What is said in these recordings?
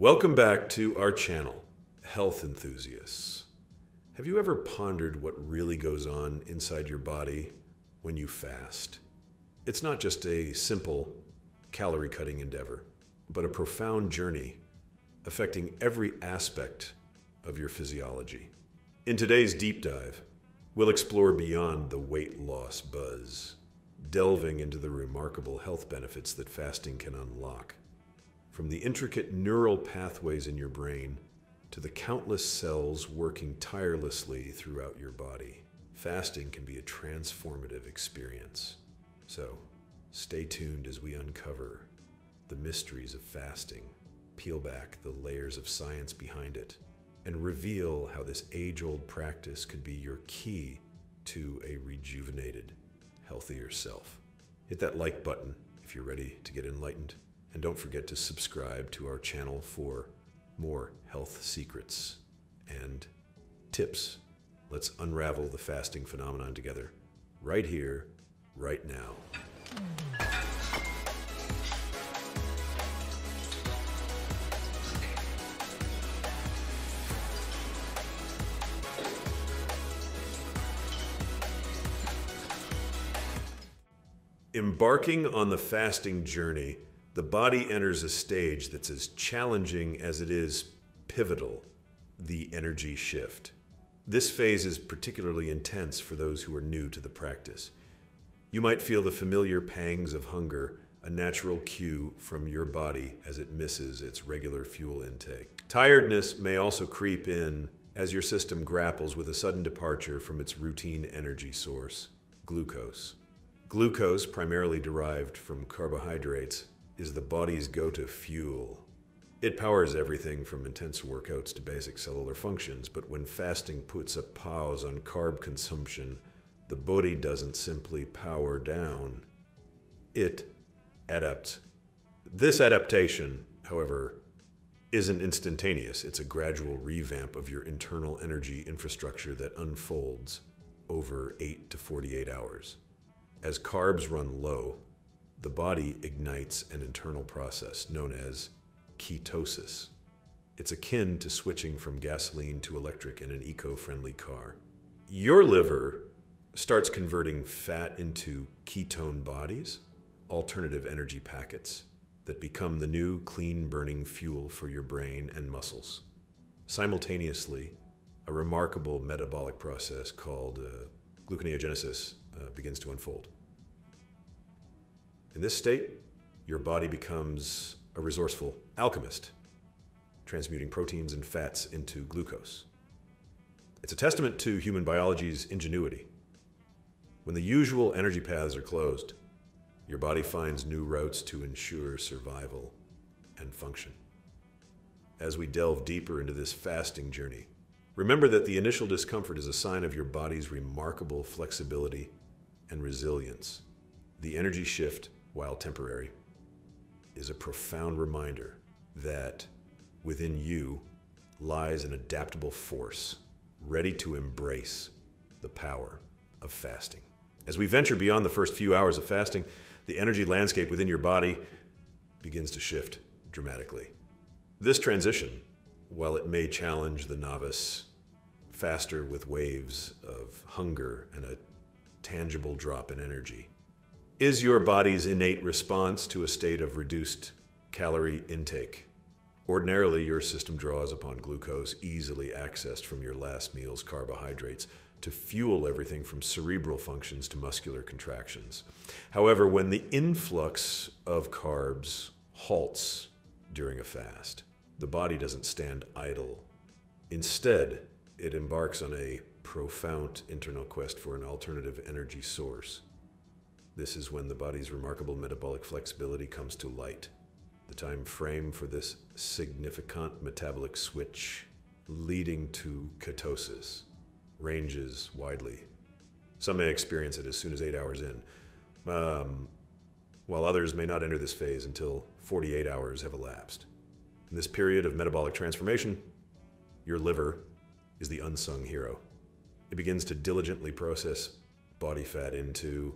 Welcome back to our channel, Health Enthusiasts. Have you ever pondered what really goes on inside your body when you fast? It's not just a simple calorie-cutting endeavor, but a profound journey affecting every aspect of your physiology. In today's deep dive, we'll explore beyond the weight loss buzz, delving into the remarkable health benefits that fasting can unlock, from the intricate neural pathways in your brain to the countless cells working tirelessly throughout your body. Fasting can be a transformative experience. So, stay tuned as we uncover the mysteries of fasting, peel back the layers of science behind it, and reveal how this age-old practice could be your key to a rejuvenated, healthier self. Hit that like button if you're ready to get enlightened, and don't forget to subscribe to our channel for more health secrets and tips. Let's unravel the fasting phenomenon together, right here, right now. Embarking on the fasting journey, the body enters a stage that's as challenging as it is pivotal, the energy shift. This phase is particularly intense for those who are new to the practice. You might feel the familiar pangs of hunger, a natural cue from your body as it misses its regular fuel intake. Tiredness may also creep in as your system grapples with a sudden departure from its routine energy source, glucose. Glucose, primarily derived from carbohydrates, is the body's go-to fuel. It powers everything from intense workouts to basic cellular functions, but when fasting puts a pause on carb consumption, the body doesn't simply power down. It adapts. This adaptation, however, isn't instantaneous. It's a gradual revamp of your internal energy infrastructure that unfolds over 8 to 48 hours. As carbs run low, the body ignites an internal process known as ketosis. It's akin to switching from gasoline to electric in an eco-friendly car. Your liver starts converting fat into ketone bodies, alternative energy packets that become the new clean-burning fuel for your brain and muscles. Simultaneously, a remarkable metabolic process called gluconeogenesis begins to unfold. In this state, your body becomes a resourceful alchemist, transmuting proteins and fats into glucose. It's a testament to human biology's ingenuity. When the usual energy paths are closed, your body finds new routes to ensure survival and function. As we delve deeper into this fasting journey, remember that the initial discomfort is a sign of your body's remarkable flexibility and resilience. The energy shift, while temporary, is a profound reminder that within you lies an adaptable force ready to embrace the power of fasting. As we venture beyond the first few hours of fasting, the energy landscape within your body begins to shift dramatically. This transition, while it may challenge the novice, faster with waves of hunger and a tangible drop in energy, is your body's innate response to a state of reduced calorie intake. Ordinarily, your system draws upon glucose, easily accessed from your last meal's carbohydrates, to fuel everything from cerebral functions to muscular contractions. However, when the influx of carbs halts during a fast, the body doesn't stand idle. Instead, it embarks on a profound internal quest for an alternative energy source. This is when the body's remarkable metabolic flexibility comes to light. The time frame for this significant metabolic switch leading to ketosis ranges widely. Some may experience it as soon as 8 hours in, while others may not enter this phase until 48 hours have elapsed. In this period of metabolic transformation, your liver is the unsung hero. It begins to diligently process body fat into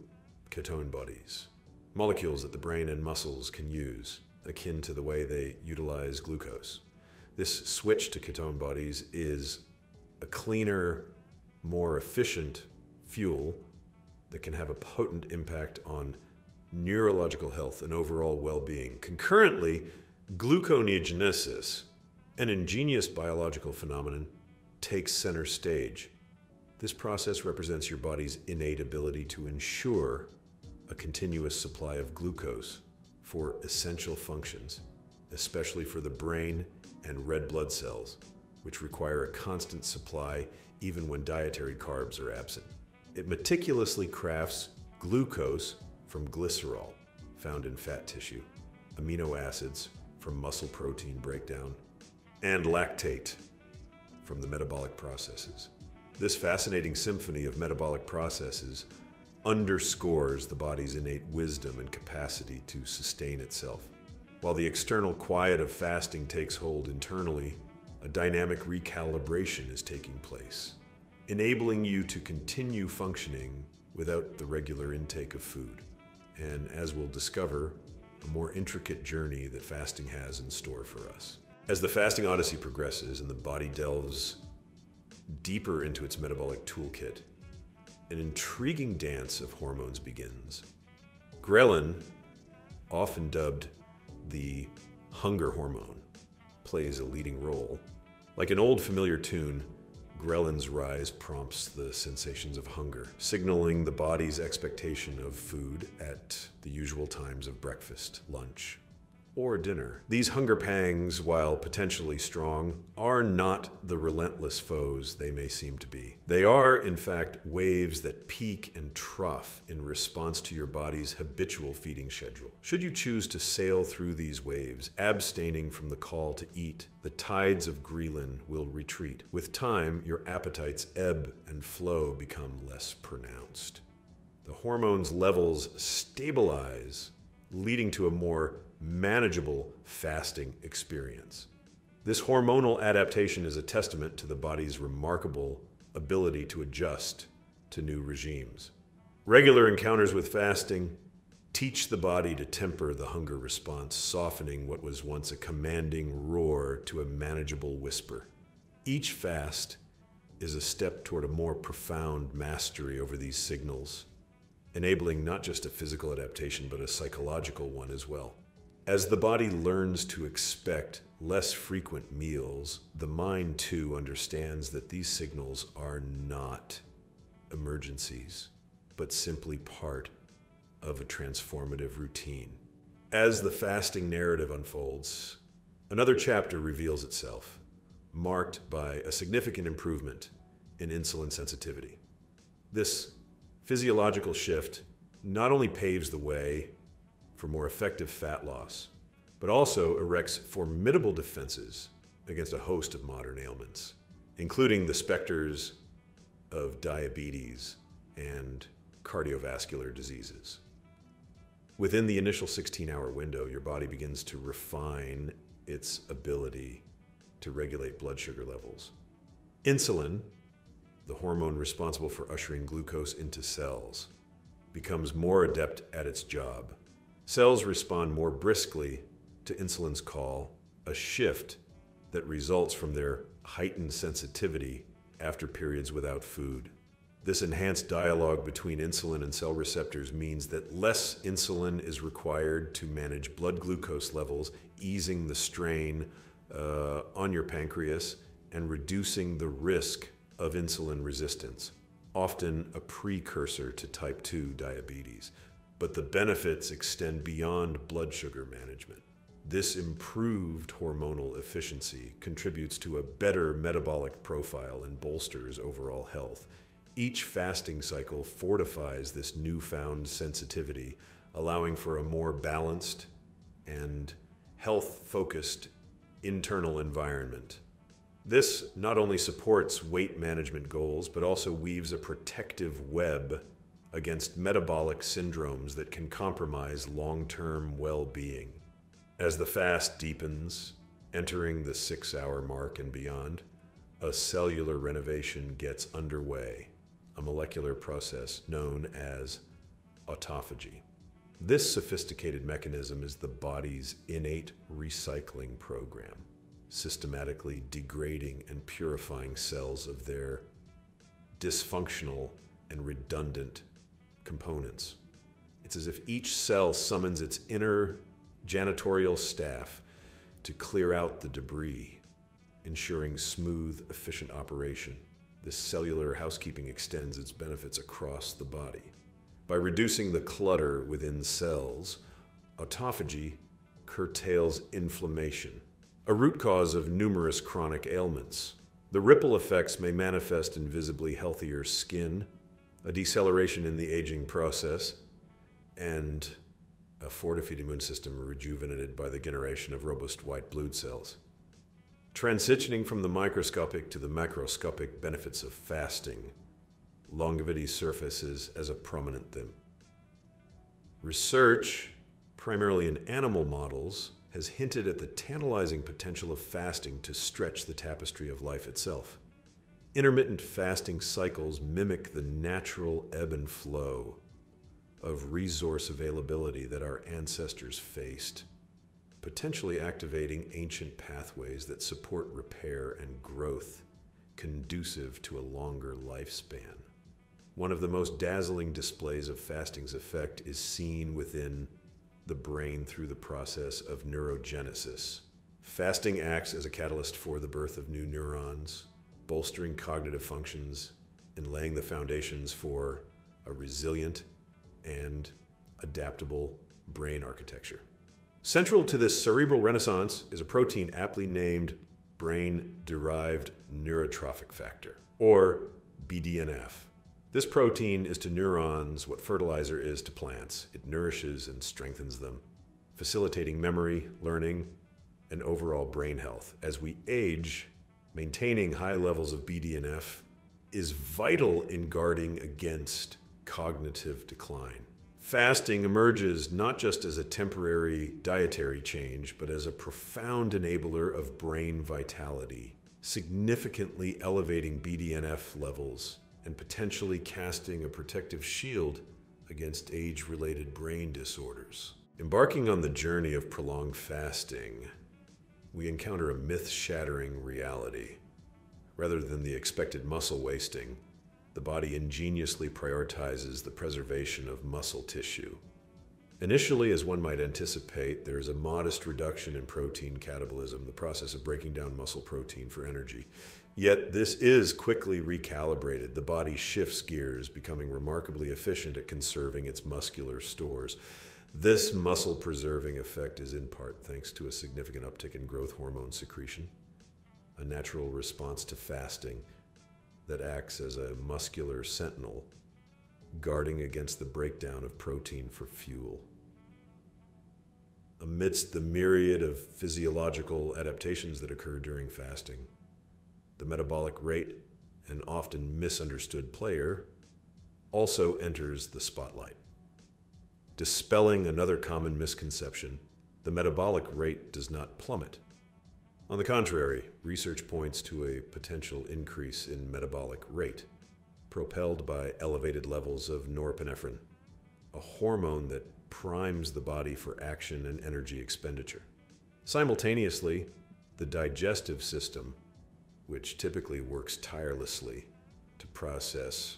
ketone bodies, molecules that the brain and muscles can use, akin to the way they utilize glucose. this switch to ketone bodies is a cleaner, more efficient fuel that can have a potent impact on neurological health and overall well-being. Concurrently, gluconeogenesis, an ingenious biological phenomenon, takes center stage. This process represents your body's innate ability to ensure a continuous supply of glucose for essential functions, especially for the brain and red blood cells, which require a constant supply even when dietary carbs are absent. It meticulously crafts glucose from glycerol, found in fat tissue, amino acids from muscle protein breakdown, and lactate from the metabolic processes. This fascinating symphony of metabolic processes underscores the body's innate wisdom and capacity to sustain itself. While the external quiet of fasting takes hold internally, a dynamic recalibration is taking place, enabling you to continue functioning without the regular intake of food. And as we'll discover, a more intricate journey that fasting has in store for us. As the fasting odyssey progresses and the body delves deeper into its metabolic toolkit, an intriguing dance of hormones begins. Ghrelin, often dubbed the hunger hormone, plays a leading role. Like an old familiar tune, Ghrrelin's rise prompts the sensations of hunger, signaling the body's expectation of food at the usual times of breakfast, lunch, or dinner. These hunger pangs, while potentially strong, are not the relentless foes they may seem to be. They are, in fact, waves that peak and trough in response to your body's habitual feeding schedule. Should you choose to sail through these waves, abstaining from the call to eat, the tides of ghrelin will retreat. With time, your appetite's ebb and flow become less pronounced. The hormone's levels stabilize, leading to a more manageable fasting experience. This hormonal adaptation is a testament to the body's remarkable ability to adjust to new regimes. Regular encounters with fasting teach the body to temper the hunger response, softening what was once a commanding roar to a manageable whisper. Each fast is a step toward a more profound mastery over these signals, enabling not just a physical adaptation, but a psychological one as well. As the body learns to expect less frequent meals, the mind too understands that these signals are not emergencies, but simply part of a transformative routine. As the fasting narrative unfolds, another chapter reveals itself, marked by a significant improvement in insulin sensitivity. This physiological shift not only paves the way for more effective fat loss, but also erects formidable defenses against a host of modern ailments, including the specters of diabetes and cardiovascular diseases. Within the initial 16-hour window, your body begins to refine its ability to regulate blood sugar levels. Insulin, the hormone responsible for ushering glucose into cells, becomes more adept at its job. Cells respond more briskly to insulin's call, a shift that results from their heightened sensitivity after periods without food. This enhanced dialogue between insulin and cell receptors means that less insulin is required to manage blood glucose levels, easing the strain on your pancreas and reducing the risk of insulin resistance, often a precursor to type 2 diabetes. But the benefits extend beyond blood sugar management. This improved hormonal efficiency contributes to a better metabolic profile and bolsters overall health. Each fasting cycle fortifies this newfound sensitivity, allowing for a more balanced and health-focused internal environment. This not only supports weight management goals, but also weaves a protective web against metabolic syndromes that can compromise long-term well-being. As the fast deepens, entering the 6-hour mark and beyond, a cellular renovation gets underway, a molecular process known as autophagy. This sophisticated mechanism is the body's innate recycling program, systematically degrading and purifying cells of their dysfunctional and redundant components. It's as if each cell summons its inner janitorial staff to clear out the debris, ensuring smooth, efficient operation. This cellular housekeeping extends its benefits across the body. By reducing the clutter within cells, autophagy curtails inflammation, a root cause of numerous chronic ailments. The ripple effects may manifest in visibly healthier skin, a deceleration in the aging process, and a fortified immune system rejuvenated by the generation of robust white blood cells. Transitioning from the microscopic to the macroscopic benefits of fasting, longevity surfaces as a prominent theme. Research, primarily in animal models, has hinted at the tantalizing potential of fasting to stretch the tapestry of life itself. Intermittent fasting cycles mimic the natural ebb and flow of resource availability that our ancestors faced, potentially activating ancient pathways that support repair and growth, conducive to a longer lifespan. One of the most dazzling displays of fasting's effect is seen within the brain through the process of neurogenesis. Fasting acts as a catalyst for the birth of new neurons, bolstering cognitive functions and laying the foundations for a resilient and adaptable brain architecture. Central to this cerebral renaissance is a protein aptly named brain-derived neurotrophic factor, or BDNF. This protein is to neurons what fertilizer is to plants. It nourishes and strengthens them, facilitating memory, learning, and overall brain health. As we age, maintaining high levels of BDNF is vital in guarding against cognitive decline. Fasting emerges not just as a temporary dietary change, but as a profound enabler of brain vitality, significantly elevating BDNF levels and potentially casting a protective shield against age-related brain disorders. Embarking on the journey of prolonged fasting, we encounter a myth-shattering reality. Rather than the expected muscle wasting, the body ingeniously prioritizes the preservation of muscle tissue. Initially, as one might anticipate, there is a modest reduction in protein catabolism, the process of breaking down muscle protein for energy. Yet this is quickly recalibrated. The body shifts gears, becoming remarkably efficient at conserving its muscular stores. This muscle-preserving effect is in part thanks to a significant uptick in growth hormone secretion, a natural response to fasting that acts as a muscular sentinel, guarding against the breakdown of protein for fuel. Amidst the myriad of physiological adaptations that occur during fasting, the metabolic rate, an often misunderstood player, also enters the spotlight. Dispelling another common misconception, the metabolic rate does not plummet. On the contrary, research points to a potential increase in metabolic rate, propelled by elevated levels of norepinephrine, a hormone that primes the body for action and energy expenditure. Simultaneously, the digestive system, which typically works tirelessly to process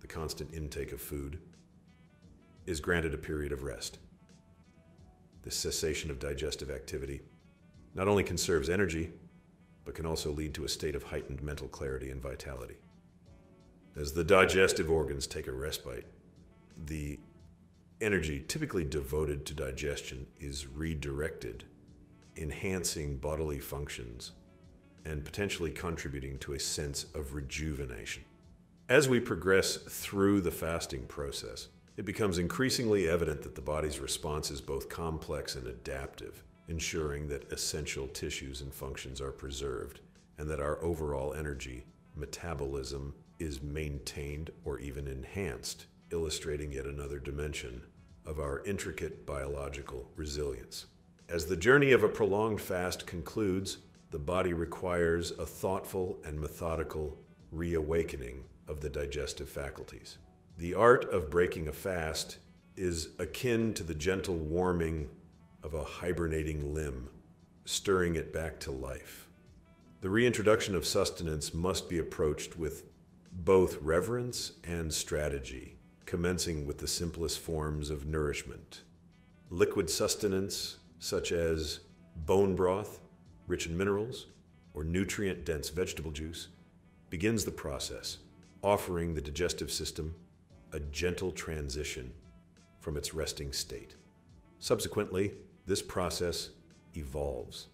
the constant intake of food, is granted a period of rest. The cessation of digestive activity not only conserves energy, but can also lead to a state of heightened mental clarity and vitality. As the digestive organs take a respite, the energy typically devoted to digestion is redirected, enhancing bodily functions and potentially contributing to a sense of rejuvenation. As we progress through the fasting process, it becomes increasingly evident that the body's response is both complex and adaptive, ensuring that essential tissues and functions are preserved, and that our overall energy metabolism is maintained or even enhanced, illustrating yet another dimension of our intricate biological resilience. As the journey of a prolonged fast concludes, the body requires a thoughtful and methodical reawakening of the digestive faculties. The art of breaking a fast is akin to the gentle warming of a hibernating limb, stirring it back to life. The reintroduction of sustenance must be approached with both reverence and strategy, commencing with the simplest forms of nourishment. Liquid sustenance, such as bone broth, rich in minerals, or nutrient-dense vegetable juice, begins the process, offering the digestive system a gentle transition from its resting state. Subsequently, this process evolves,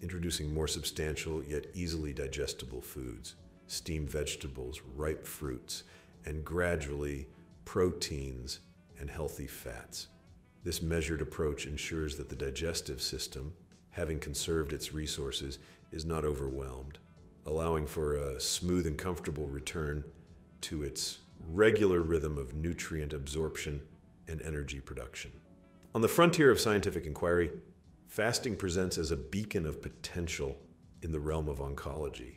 introducing more substantial yet easily digestible foods, steamed vegetables, ripe fruits, and gradually proteins and healthy fats. This measured approach ensures that the digestive system, having conserved its resources, is not overwhelmed, allowing for a smooth and comfortable return to its regular rhythm of nutrient absorption and energy production. On the frontier of scientific inquiry, fasting presents as a beacon of potential in the realm of oncology.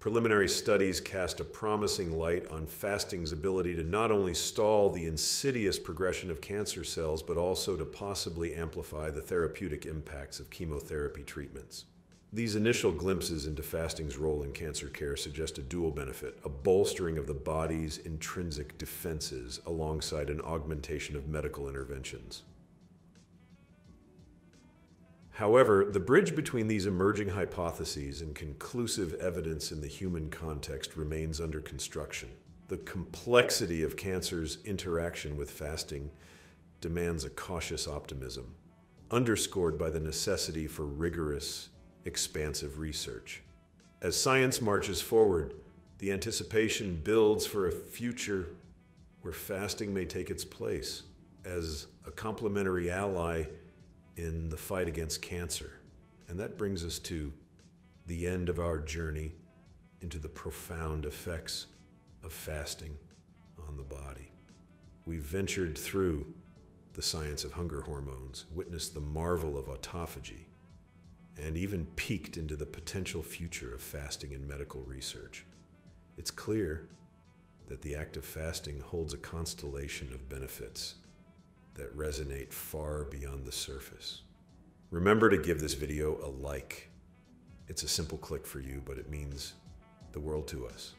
Preliminary studies cast a promising light on fasting's ability to not only stall the insidious progression of cancer cells, but also to possibly amplify the therapeutic impacts of chemotherapy treatments. These initial glimpses into fasting's role in cancer care suggest a dual benefit, a bolstering of the body's intrinsic defenses alongside an augmentation of medical interventions. However, the bridge between these emerging hypotheses and conclusive evidence in the human context remains under construction. The complexity of cancer's interaction with fasting demands a cautious optimism, underscored by the necessity for rigorous, expansive research. As science marches forward, the anticipation builds for a future where fasting may take its place as a complementary ally in the fight against cancer. And that brings us to the end of our journey into the profound effects of fasting on the body. We ventured through the science of hunger hormones, witnessed the marvel of autophagy, and even peeked into the potential future of fasting in medical research. It's clear that the act of fasting holds a constellation of benefits that resonate far beyond the surface. Remember to give this video a like. It's a simple click for you, but it means the world to us.